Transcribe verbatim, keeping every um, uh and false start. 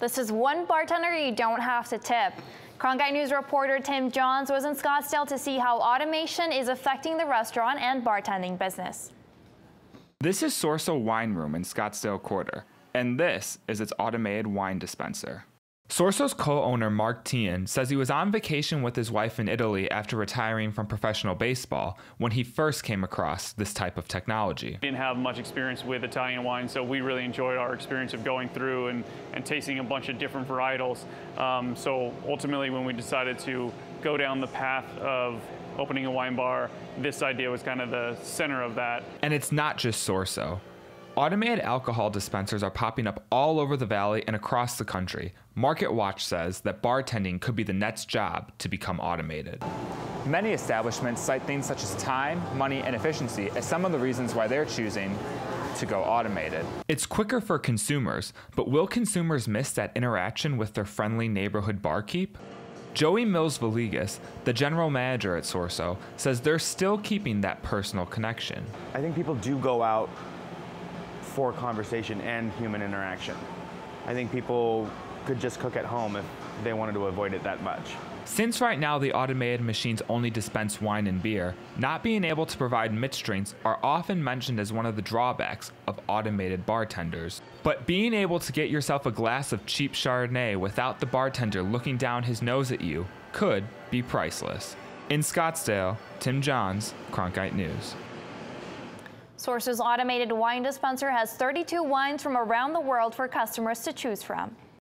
This is one bartender you don't have to tip. Cronkite News reporter Tim Johns was in Scottsdale to see how automation is affecting the restaurant and bartending business. This is Sorso's Wine Room in Scottsdale Quarter, and this is its automated wine dispenser. Sorso's co-owner Mark Tien says he was on vacation with his wife in Italy after retiring from professional baseball when he first came across this type of technology. We didn't have much experience with Italian wine, so we really enjoyed our experience of going through and, and tasting a bunch of different varietals. Um, so ultimately, when we decided to go down the path of opening a wine bar, this idea was kind of the center of that. And it's not just Sorso. Automated alcohol dispensers are popping up all over the valley and across the country. Market Watch says that bartending could be the next job to become automated. Many establishments cite things such as time, money, and efficiency as some of the reasons why they're choosing to go automated. It's quicker for consumers, but will consumers miss that interaction with their friendly neighborhood barkeep? Joey Mills Villegas, the general manager at Sorso, says they're still keeping that personal connection. I think people do go out for conversation and human interaction. I think people could just cook at home if they wanted to avoid it that much. Since right now the automated machines only dispense wine and beer, not being able to provide mixed drinks are often mentioned as one of the drawbacks of automated bartenders. But being able to get yourself a glass of cheap Chardonnay without the bartender looking down his nose at you could be priceless. In Scottsdale, Tim Johns, Cronkite News. Sorso's automated wine dispenser has thirty-two wines from around the world for customers to choose from.